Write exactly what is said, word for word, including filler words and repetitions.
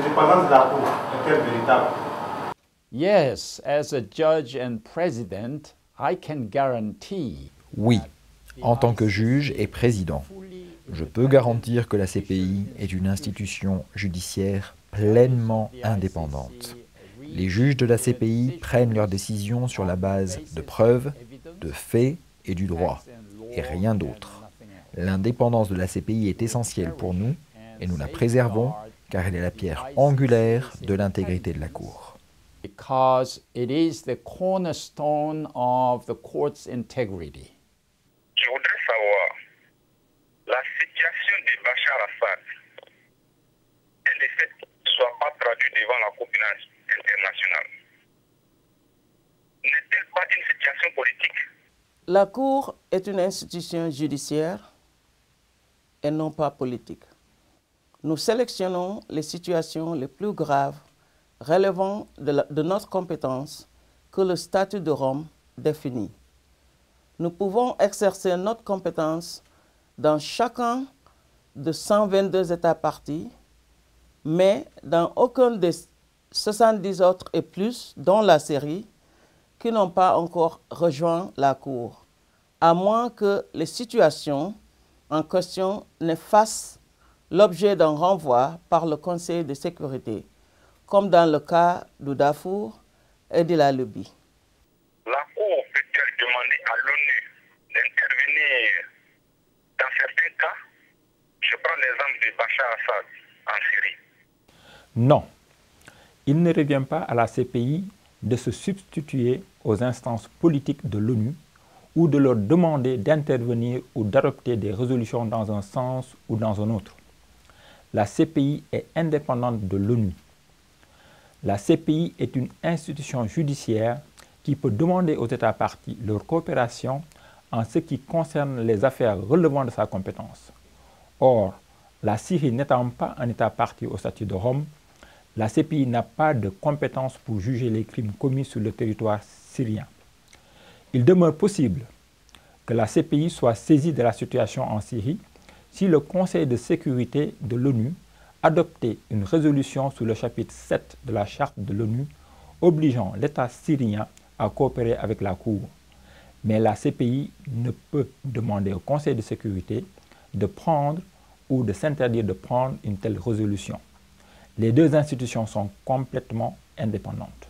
l'indépendance de la Cour est-elle véritable? Yes, as a judge and president, I can guarantee. Oui, en tant que juge et président, je peux garantir que la C P I est une institution judiciaire pleinement indépendante. Les juges de la C P I prennent leurs décisions sur la base de preuves, de faits et du droit, et rien d'autre. L'indépendance de la C P I est essentielle pour nous, et nous la préservons, car elle est la pierre angulaire de l'intégrité de la Cour. Je voudrais savoir, la situation de Bachar al-Assad, et le fait qu'il ne soit pas traduit devant la Cour pénale internationale, n'est-elle pas une situation politique? La Cour est une institution judiciaire et non pas politique. Nous sélectionnons les situations les plus graves relevant de, la, de notre compétence que le Statut de Rome définit. Nous pouvons exercer notre compétence dans chacun de cent vingt-deux États parties, mais dans aucun des soixante-dix autres et plus, dont la Syrie, qui n'ont pas encore rejoint la Cour, à moins que les situations en question ne fassent l'objet d'un renvoi par le Conseil de sécurité, comme dans le cas du Darfour et de la Libye. La Cour peut-elle demander à l'ONU d'intervenir dans certains cas? Je prends l'exemple de Bachar al-Assad en Syrie. Non. Il ne revient pas à la C P I de se substituer aux instances politiques de l'ONU ou de leur demander d'intervenir ou d'adopter des résolutions dans un sens ou dans un autre. La C P I est indépendante de l'ONU. La C P I est une institution judiciaire qui peut demander aux États parties leur coopération en ce qui concerne les affaires relevant de sa compétence. Or, la Syrie n'étant pas un État partie au Statut de Rome, la C P I n'a pas de compétence pour juger les crimes commis sur le territoire syrien. Il demeure possible que la C P I soit saisie de la situation en Syrie si le Conseil de sécurité de l'ONU adoptait une résolution sous le chapitre sept de la Charte de l'ONU obligeant l'État syrien à coopérer avec la Cour. Mais la C P I ne peut demander au Conseil de sécurité de prendre ou de s'interdire de prendre une telle résolution. Les deux institutions sont complètement indépendantes.